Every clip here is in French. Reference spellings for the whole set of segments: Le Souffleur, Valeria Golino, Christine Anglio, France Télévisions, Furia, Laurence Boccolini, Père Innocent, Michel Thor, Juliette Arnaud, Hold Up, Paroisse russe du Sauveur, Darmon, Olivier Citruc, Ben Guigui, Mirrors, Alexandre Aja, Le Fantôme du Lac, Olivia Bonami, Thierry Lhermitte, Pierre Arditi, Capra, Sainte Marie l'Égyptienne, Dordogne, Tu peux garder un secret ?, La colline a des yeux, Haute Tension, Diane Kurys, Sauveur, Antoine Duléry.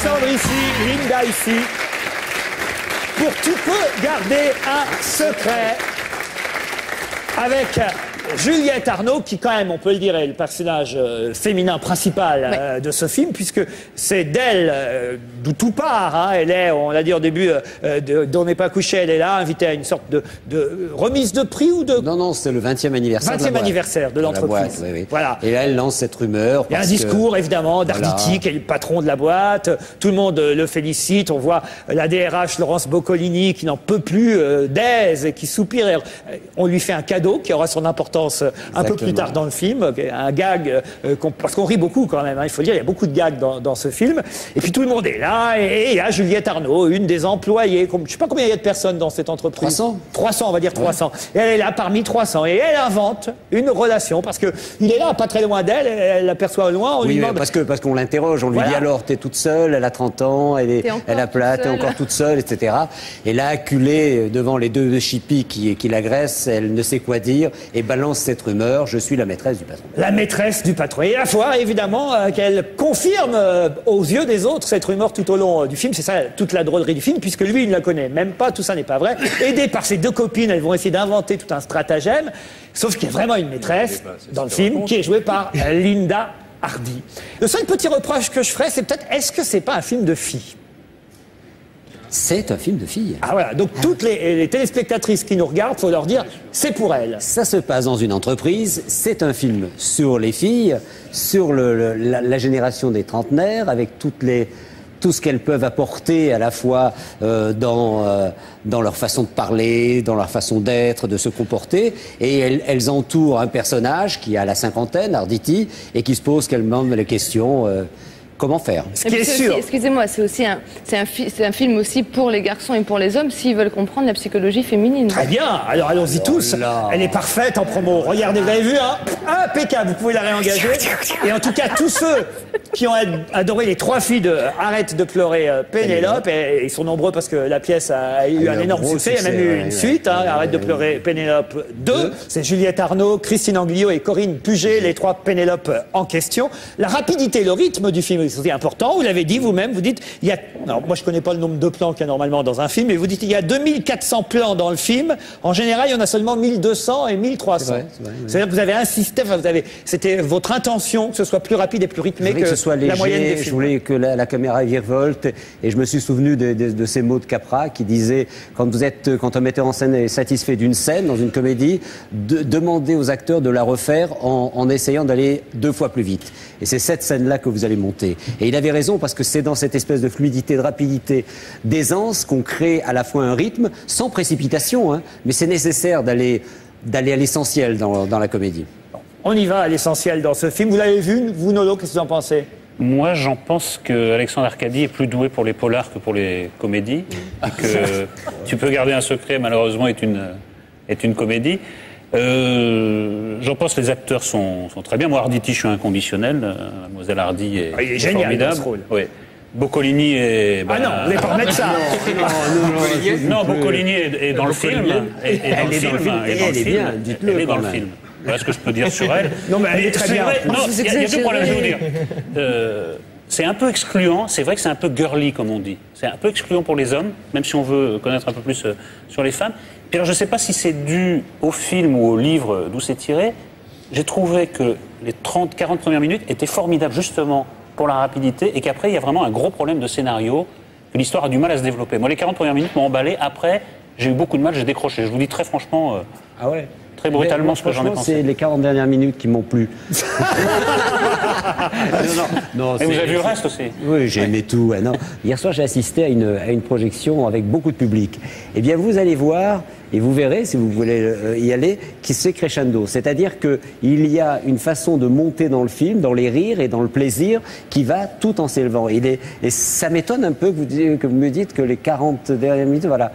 Alexandre ici, Linda ici. Pour Tu peux garder un secret avec Juliette Arnaud, qui quand même, on peut le dire, est le personnage féminin principal de ce film, puisque c'est d'elle d'où tout part. Hein. Elle est, on l'a dit au début, d'On n'est pas couché, elle est là, invitée à une sorte de remise de prix ou de... Non, non, c'est le 20e anniversaire 20e anniversaire de l'entreprise. Oui, oui. Voilà. Et là, elle lance cette rumeur. Il y a un discours, évidemment, d'Arditi, qui est le patron de la boîte. Tout le monde le félicite. On voit la DRH Laurence Boccolini qui n'en peut plus d'aise et qui soupire. On lui fait un cadeau qui aura son importance un peu plus tard dans le film, un gag, parce qu'on rit beaucoup quand même, hein, il faut le dire, il y a beaucoup de gags dans ce film. Et puis tout le monde est là, et il y a Juliette Arnaud, une des employées, je ne sais pas combien il y a de personnes dans cette entreprise. 300 ? 300, on va dire 300. Ouais. Et elle est là parmi 300, et elle invente une relation, parce qu'il est là, pas très loin d'elle, elle l'aperçoit au loin, on lui demande... parce qu'on l'interroge, on lui dit alors, t'es toute seule, elle a 30 ans, elle a plate, t'es encore toute seule, etc. Et là, acculée devant les deux chippies qui l'agressent, elle ne sait quoi dire, et balance cette rumeur, je suis la maîtresse du patron. La maîtresse du patron. Et à la fois, évidemment, qu'elle confirme aux yeux des autres cette rumeur tout au long du film. C'est ça, toute la drôlerie du film, puisque lui, il ne la connaît même pas. Tout ça n'est pas vrai. Aidée par ses deux copines, elles vont essayer d'inventer tout un stratagème. Sauf qu'il y a vraiment une maîtresse dans le film qui est jouée par Linda Hardy. Le seul petit reproche que je ferais, c'est peut-être, est-ce que c'est pas un film de filles ? C'est un film de filles. Ah voilà, donc toutes les téléspectatrices qui nous regardent, il faut leur dire, c'est pour elles. Ça se passe dans une entreprise, c'est un film sur les filles, sur la génération des trentenaires, avec tout ce qu'elles peuvent apporter à la fois dans leur façon de parler, dans leur façon d'être, de se comporter. Et elles entourent un personnage qui a la cinquantaine, Arditi, et qui se pose même les questions... comment faire? Ce qui est sûr. Excusez-moi, c'est aussi un film aussi pour les garçons et pour les hommes s'ils veulent comprendre la psychologie féminine. Très bien, alors allons-y tous. Là. Elle est parfaite en promo. Regardez, vous avez vu, hein? Impeccable, vous pouvez la réengager. Et en tout cas, tous ceux qui ont adoré les trois filles de Arrête de pleurer Pénélope, et ils sont nombreux parce que la pièce a eu un énorme succès, il y a même eu une suite, hein, Arrête de pleurer Pénélope 2. C'est Juliette Arnaud, Christine Anglio et Corinne Puget, les trois Pénélope en question. La rapidité, le rythme du film, c'est important, vous l'avez dit vous-même, vous dites, il y a, alors moi je ne connais pas le nombre de plans qu'il y a normalement dans un film, mais vous dites il y a 2400 plans dans le film, en général il y en a seulement 1200 et 1300. C'est-à-dire que vous avez insisté, enfin, c'était votre intention que ce soit plus rapide et plus rythmé que soit léger, la moyenne des films. Je voulais que la caméra virevolte, et je me suis souvenu de ces mots de Capra qui disait, quand un metteur en scène est satisfait d'une scène dans une comédie, demandez aux acteurs de la refaire en essayant d'aller deux fois plus vite. Et c'est cette scène-là que vous allez monter. Et il avait raison, parce que c'est dans cette espèce de fluidité, de rapidité, d'aisance qu'on crée à la fois un rythme, sans précipitation, hein, mais c'est nécessaire d'aller à l'essentiel dans la comédie. On y va à l'essentiel dans ce film. Vous l'avez vu, vous, Nolo, qu'est-ce que vous en pensez? Moi, j'en pense que Alexandre Arcady est plus doué pour les polars que pour les comédies. Mmh. Et que Tu peux garder un secret, malheureusement, est une comédie. J'en pense que les acteurs sont très bien. Moi, Arditi, je suis inconditionnel. Mademoiselle Hardy est génial, formidable. Ce rôle. Oui. Boccolini est... Ben, ah non, vous n'allez pas remettre ça. Non, Boccolini est dans le film. Elle est dans le film. Elle est bien, dites-le. Elle est dans le film. Voilà ce que je peux dire sur elle. Non, mais elle est très bien. Il y a deux problèmes, je vais vous dire. C'est un peu excluant, c'est vrai que c'est un peu girly, comme on dit. C'est un peu excluant pour les hommes, même si on veut connaître un peu plus sur les femmes. Puis alors, je ne sais pas si c'est dû au film ou au livre d'où c'est tiré. J'ai trouvé que les 30-40 premières minutes étaient formidables, justement, pour la rapidité, et qu'après, il y a vraiment un gros problème de scénario, que l'histoire a du mal à se développer. Moi, les 40 premières minutes m'ont emballé. Après, j'ai eu beaucoup de mal, j'ai décroché. Je vous dis très franchement... Ah ouais? Très brutalement, ce que j'en ai pensé. C'est les 40 dernières minutes qui m'ont plu. Et vous avez vu le reste aussi? Oui, j'ai aimé tout. Ah, non. Hier soir, j'ai assisté à une projection avec beaucoup de public. Eh bien, vous allez voir, et vous verrez, si vous voulez y aller, qui c'est crescendo. C'est-à-dire qu'il y a une façon de monter dans le film, dans les rires et dans le plaisir, qui va tout en s'élevant. Et ça m'étonne un peu que vous me dites que les 40 dernières minutes, voilà...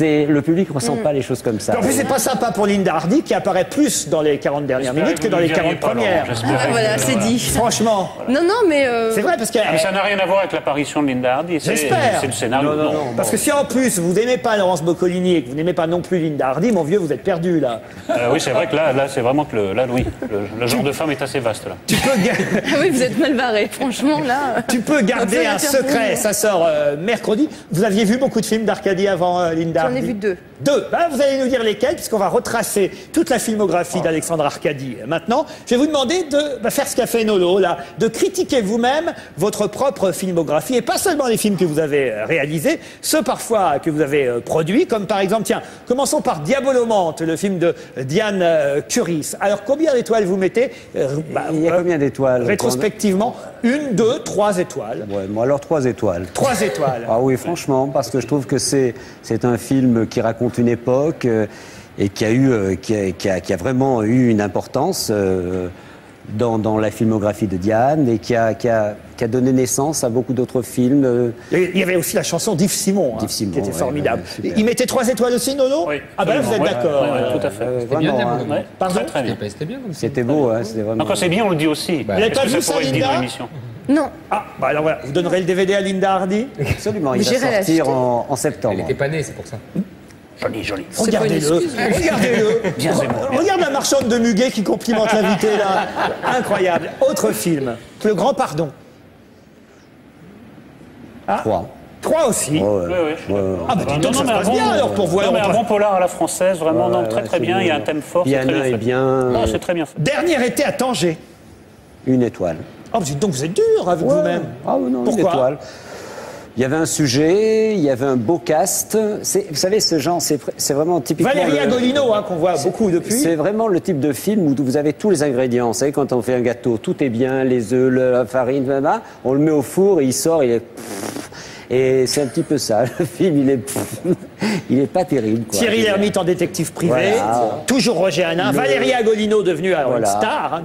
Le public ne ressent pas les choses comme ça. En plus, c'est pas sympa pour Linda Hardy film qui apparaît plus dans les 40 dernières minutes que dans les 40 premières. Voilà, c'est dit. Franchement. Non, non, mais... C'est vrai, parce que... Mais ça n'a rien à voir avec l'apparition de Linda Hardy. J'espère. C'est le scénario. Non, non, non. Parce que si en plus, vous n'aimez pas Laurence Boccolini et que vous n'aimez pas non plus Linda Hardy, mon vieux, vous êtes perdu, là. Oui, c'est vrai que là c'est vraiment que le... Là, oui, le genre de femme est assez vaste, là. Tu peux... Ah oui, vous êtes mal barré, franchement, là... Tu peux garder un secret, ça sort mercredi. Vous aviez vu beaucoup de films d'Arcady avant Linda Hardy? J'en ai vu deux. Deux. Bah, vous allez nous dire lesquels, puisqu'on va retracer toute la filmographie d'Alexandre Arcady. Maintenant, je vais vous demander de faire ce qu'a fait Nolo, là, de critiquer vous-même votre propre filmographie, et pas seulement les films que vous avez réalisés, ceux parfois que vous avez produits, comme par exemple, tiens, commençons par Diabolomante, le film de Diane Kurys. Alors, combien d'étoiles vous mettez? Il y a combien d'étoiles? Rétrospectivement, une, deux, trois étoiles. Ouais, moi, alors trois étoiles. Trois étoiles. Ah oui, franchement, parce que je trouve que c'est un film qui raconte une époque et qui a vraiment eu une importance dans la filmographie de Diane et qui a donné naissance à beaucoup d'autres films. Il y avait aussi la chanson d'Yves Simon, hein, qui était formidable. Il mettait trois étoiles aussi, Nono? Oui. Ah ben là, vous êtes d'accord. Tout à fait. Vraiment, bien, hein. Pardon, très bien. C'était beau, hein, c'était vraiment... Non, quand c'est bien, on le dit aussi. Bah, vous n'avez pas vu ça, Linda? Non. Ah, bah alors voilà, vous donnerez le DVD à Linda Hardy? Absolument, il va sortir en septembre. Elle n'était pas née, c'est pour ça. Joli, joli. Regardez-le, regardez-le. Regarde la marchande de Muguet qui complimente l'invité, là. Incroyable. Autre film, Le Grand Pardon. Ah. Trois. Trois aussi. Ouais, ouais. Ouais, ouais. Ah bah donc ça se passe bien alors pour voir. Non, mais un bon polar à la française, vraiment, ouais, non, très très bien. Il y a un thème fort. Bien, c'est très bien fait. Dernier été à Tanger. Une étoile. Ah, donc vous êtes dur avec vous-même. Ah non, une étoile. Il y avait un sujet, il y avait un beau cast. Vous savez, ce genre, c'est vraiment typiquement... Valeria Golino, hein, qu'on voit beaucoup depuis. C'est vraiment le type de film où vous avez tous les ingrédients. Vous savez, quand on fait un gâteau, tout est bien, les œufs, la farine, on le met au four et il sort, il est... Et c'est un petit peu ça. Le film, il est pas terrible, quoi. Thierry Lhermitte en détective privé, voilà. Toujours Roger Hanin, Valeria Golino devenue une star, hein,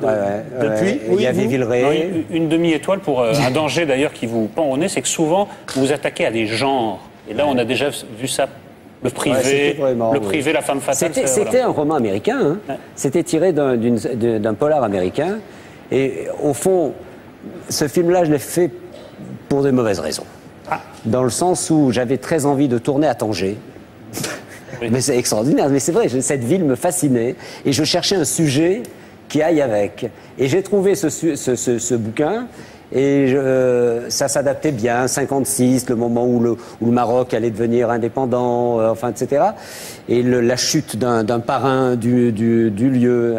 depuis. Il y avait Villeray. Une demi-étoile pour un danger d'ailleurs qui vous pend au nez, c'est que souvent vous vous attaquez à des genres. Et là, on a déjà vu ça. Le privé, la femme fatale. C'était un roman américain. Hein. Ouais. C'était tiré d'un polar américain. Et au fond, ce film-là, je l'ai fait pour des mauvaises raisons. Dans le sens où j'avais très envie de tourner à Tanger. Oui. Mais c'est extraordinaire, mais c'est vrai, cette ville me fascinait. Et je cherchais un sujet qui aille avec. Et j'ai trouvé ce bouquin, et ça s'adaptait bien. 56, le moment où le Maroc allait devenir indépendant, enfin, etc. Et la chute d'un parrain du lieu.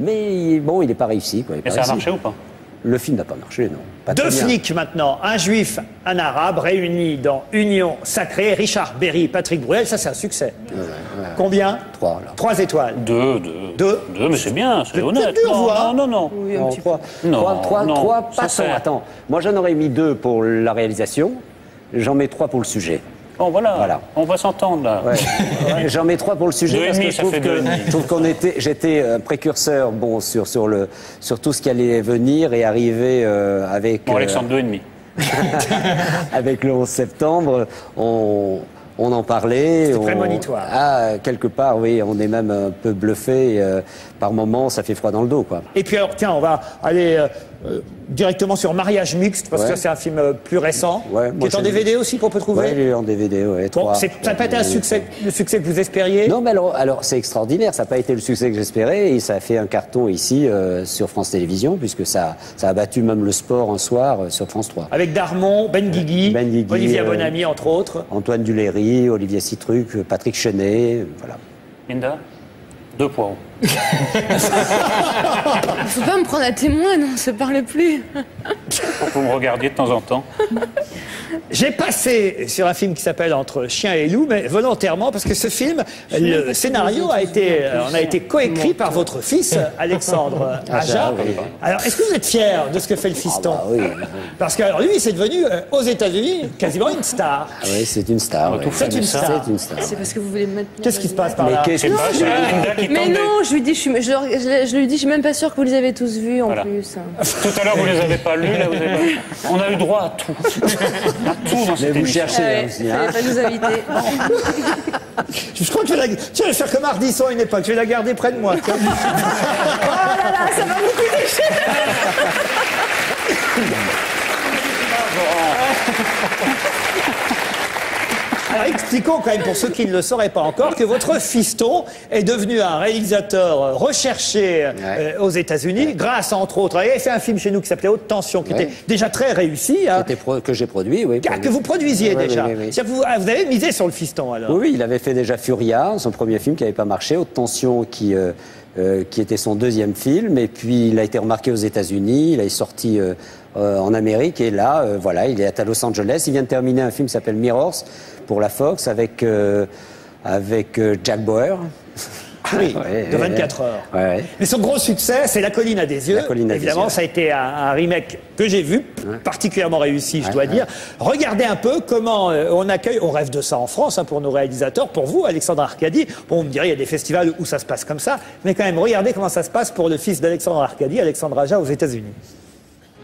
Mais bon, il n'est pas réussi, quoi. Mais ça a marché ou pas? Le film n'a pas marché, non. Pas deux flics maintenant, un juif, un arabe, réunis dans Union sacrée, Richard Berry, Patrick Bruel, ça c'est un succès. Ouais. Combien? Trois. Là. Trois étoiles. Deux, mais c'est bien, c'est honnête. C'est dur, non. Oui, non, trois, pas tant. Attends, moi j'en aurais mis deux pour la réalisation, j'en mets trois pour le sujet. Bon, voilà, on va s'entendre, là. Ouais. J'en mets trois pour le sujet, parce que je trouve que j'étais un précurseur sur tout ce qui allait venir et arriver avec... Bon, Alexandre, 2,5. Avec le 11 septembre, on en parlait. C'est prémonitoire. Ah, quelque part, oui, on est même un peu bluffé. Par moments, ça fait froid dans le dos, quoi. Et puis alors, tiens, on va aller... directement sur Mariage mixte, parce que c'est un film plus récent, qui est en DVD aussi qu'on peut trouver. Oui, en DVD, oui. Bon, ça n'a pas été le succès que vous espériez? Non, mais alors c'est extraordinaire, ça n'a pas été le succès que j'espérais, et ça a fait un carton ici sur France Télévisions, puisque ça a battu même le sport un soir sur France 3. Avec Darmon, Ben Guigui, Olivia Bonami, entre autres. Antoine Duléry, Olivier Citruc, Patrick Chenet, voilà. Linda, 2 points. Faut pas me prendre à témoin, non, ça parle plus. Vous me regardiez de temps en temps. J'ai passé sur un film qui s'appelle Entre chien et loup, mais volontairement, parce que ce film, le scénario a été coécrit par votre fils, Alexandre Aja. Alors, est-ce que vous êtes fier de ce que fait le fiston? Ah bah oui, Parce que alors, lui, c'est devenu, aux États-Unis, quasiment une star. Ah oui, c'est une star. Ouais. C'est une star. C'est parce que vous voulez me mettre... Qu'est-ce qui se passe par là? Mais non, je lui dis, je suis même pas sûre que vous les avez tous vus, en plus. Tout à l'heure, vous les avez pas lus, là, vous avez pas... On a eu droit à tout. À tout dans cette émission. Mais vous cherchez, aussi, hein. Vous n'allez pas nous inviter. Je crois que je vais la... Tiens, je vais faire comme Ardisson à une époque. Je vais la garder près de moi. Oh là là, ça va vous coûter cher. Alors, expliquons quand même, pour ceux qui ne le sauraient pas encore, que votre fiston est devenu un réalisateur recherché aux États-Unis, grâce, entre autres, il avait fait un film chez nous qui s'appelait Haute Tension, qui était déjà très réussi. Hein, que j'ai produit, oui. Que vous produisiez déjà. Oui. Vous avez misé sur le fiston, alors. Oui, il avait fait déjà Furia, son premier film qui n'avait pas marché, Haute Tension qui était son deuxième film, et puis il a été remarqué aux États-Unis, il est sorti en Amérique, et là, voilà, il est à Los Angeles, il vient de terminer un film qui s'appelle Mirrors, pour la Fox, avec Jack Bauer. Oui, de 24 heures. Ouais. Mais son gros succès, c'est La colline à des yeux. Évidemment, ça a été un remake que j'ai vu, particulièrement réussi, je dois dire. Regardez un peu comment on accueille, on rêve de ça en France, hein, pour nos réalisateurs, pour vous, Alexandre Arcady. Bon, vous me direz, il y a des festivals où ça se passe comme ça, mais quand même, regardez comment ça se passe pour le fils d'Alexandre Arcady, Alexandre Aja, aux États-Unis.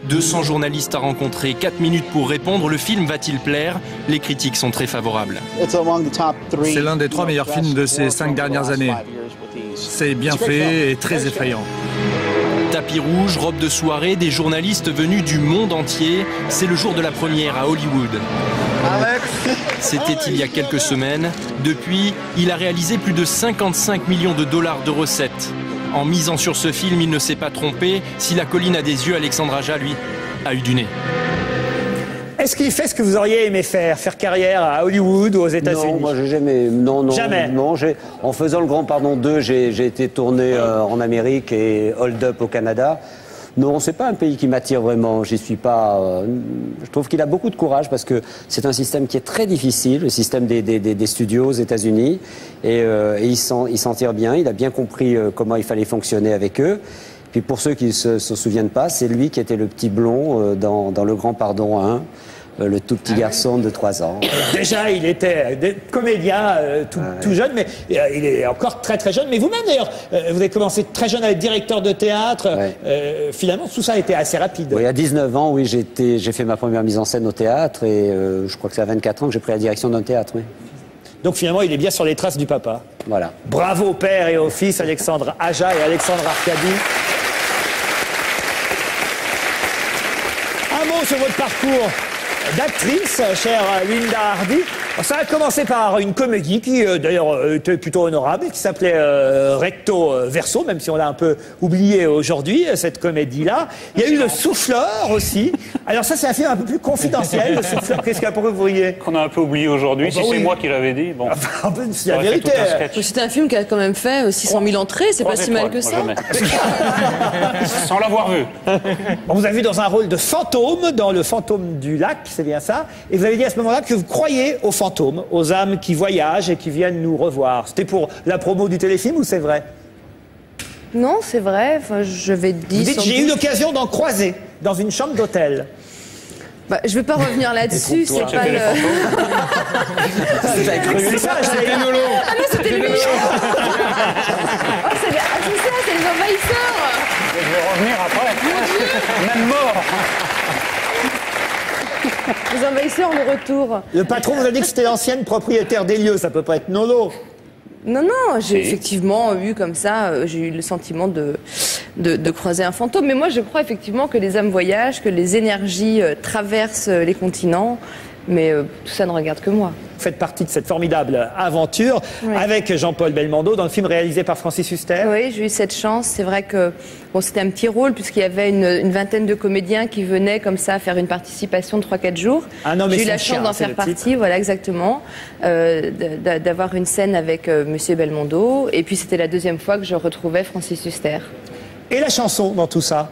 200 journalistes à rencontrer, 4 minutes pour répondre, le film va-t-il plaire? Les critiques sont très favorables. C'est l'un des 3 meilleurs films de ces 5 dernières années. C'est bien fait et très effrayant. Tapis rouge, robe de soirée, des journalistes venus du monde entier. C'est le jour de la première à Hollywood. C'était il y a quelques semaines. Depuis, il a réalisé plus de 55 millions de dollars de recettes. En misant sur ce film, il ne s'est pas trompé. Si La colline a des yeux, Alexandre Aja, lui, a eu du nez. Est-ce qu'il fait ce que vous auriez aimé faire? Faire carrière à Hollywood ou aux États-Unis? Non, moi j'ai jamais... Non, non, jamais. Non, en faisant Le Grand Pardon 2, j'ai été tourné en Amérique et Hold Up au Canada. Non, c'est pas un pays qui m'attire vraiment. J'y suis pas. Je trouve qu'il a beaucoup de courage parce que c'est un système qui est très difficile, le système des studios aux États-Unis. Et il s'en tire bien. Il a bien compris comment il fallait fonctionner avec eux. Puis pour ceux qui ne se souviennent pas, c'est lui qui était le petit blond dans Le Grand Pardon 1. Le tout petit garçon de 3 ans. Déjà, il était comédien tout jeune, mais il est encore très très jeune. Mais vous-même, d'ailleurs, vous avez commencé très jeune à être directeur de théâtre. Finalement, tout ça a été assez rapide. Oui, à 19 ans, oui, j'ai fait ma première mise en scène au théâtre. Et je crois que c'est à 24 ans que j'ai pris la direction d'un théâtre. Oui. Donc finalement, il est bien sur les traces du papa. Voilà. Bravo au père et au fils, Alexandre Aja et Alexandre Arcady. Un mot sur votre parcours d'actrice, chère Linda Hardy. Ça a commencé par une comédie qui, d'ailleurs, était plutôt honorable, qui s'appelait Recto Verso, même si on l'a un peu oublié aujourd'hui, cette comédie-là. Il y a eu Le Souffleur aussi. Alors ça, c'est un film un peu plus confidentiel, Le Souffleur. Qu'est-ce qu'il y a pour vous riez? Qu'on a un peu oublié aujourd'hui, si c'est moi qui l'avais dit. Bon. Enfin, c'est la vérité. C'est un film qui a quand même fait 600 000 entrées, c'est pas si mal que ça. Sans l'avoir vu. On vous a vu dans un rôle de fantôme, dans Le Fantôme du Lac, c'est bien ça. Et vous avez dit à ce moment-là que vous croyez aux fantômes, aux âmes qui voyagent et qui viennent nous revoir. C'était pour la promo du téléfilm ou c'est vrai? Non, c'est vrai. Enfin, je vais te dire. J'ai eu l'occasion d'en croiser dans une chambre d'hôtel. Bah, je ne vais pas revenir là-dessus, c'est pas le... C'est ça, c'était Nolo. Ah non, c'était le meilleur. C'est ça, c'est les envahisseurs. Je vais revenir après. Même mort. Les envahisseurs, le retour. Le patron vous a dit que c'était l'ancienne propriétaire des lieux, ça peut pas être Nolo. Non, non, j'ai effectivement eu comme ça, j'ai eu le sentiment de croiser un fantôme. Mais moi, je crois effectivement que les âmes voyagent, que les énergies traversent les continents. Mais tout ça ne regarde que moi. Vous faites partie de cette formidable aventure avec Jean-Paul Belmondo dans le film réalisé par Francis Huster. Oui, j'ai eu cette chance. C'est vrai que bon, c'était un petit rôle puisqu'il y avait une vingtaine de comédiens qui venaient comme ça faire une participation de 3-4 jours. J'ai eu la chance d'en faire partie, voilà exactement, d'avoir une scène avec Monsieur Belmondo. Et puis c'était la deuxième fois que je retrouvais Francis Huster. Et la chanson dans tout ça?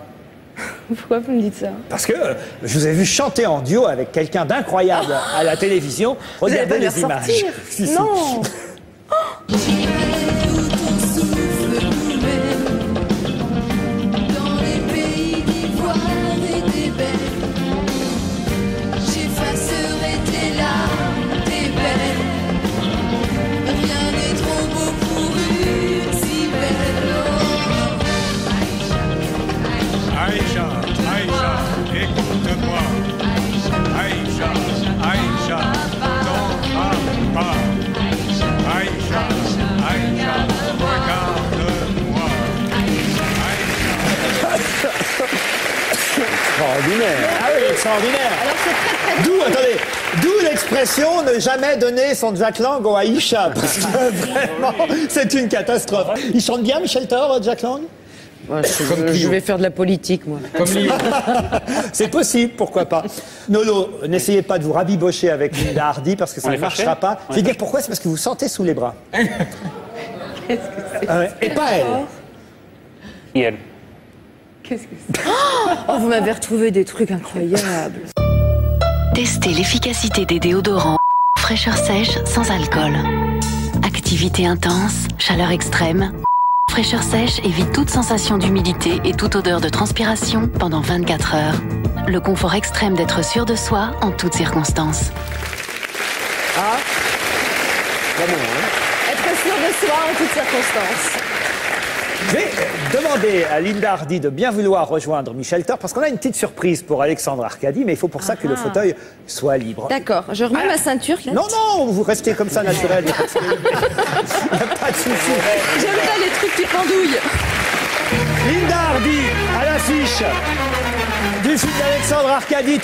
Pourquoi vous me dites ça? Parce que je vous ai vu chanter en duo avec quelqu'un d'incroyable à la télévision. Regardez les images. Si, non. extraordinaire. Alors c'est très... D'où, attendez, d'où l'expression ne jamais donner son Jack Lang au Aïcha. Parce que vraiment, c'est une catastrophe. Il chante bien, Michel Thor, Jack Lang? Ouais, je vais faire de la politique, moi. C'est possible, pourquoi pas. Nolo, n'essayez pas de vous rabibocher avec Linda Hardy, parce que ça ne marchera pas. Je vais dire pourquoi, c'est parce que vous sentez sous les bras. Qu'est-ce que c'est et pas elle. Elle. Qu'est-ce que c'est? Oh, vous m'avez retrouvé des trucs incroyables. Testez l'efficacité des déodorants. Fraîcheur sèche, sans alcool. Activité intense, chaleur extrême... Fraîcheur sèche évite toute sensation d'humidité et toute odeur de transpiration pendant 24 heures. Le confort extrême d'être sûr de soi en toutes circonstances. Ah, vraiment, hein. Être sûr de soi en toutes circonstances. Je vais demander à Linda Hardy de bien vouloir rejoindre Michel Thor, parce qu'on a une petite surprise pour Alexandre Arcady, mais il faut pour ça que le fauteuil soit libre. D'accord, je remets ma ceinture là. Non, non, vous restez comme ça naturel. Il n'y a pas de souci. J'aime pas les trucs qui pendouillent. Linda Hardy à l'affiche du film d'Alexandre Arcady.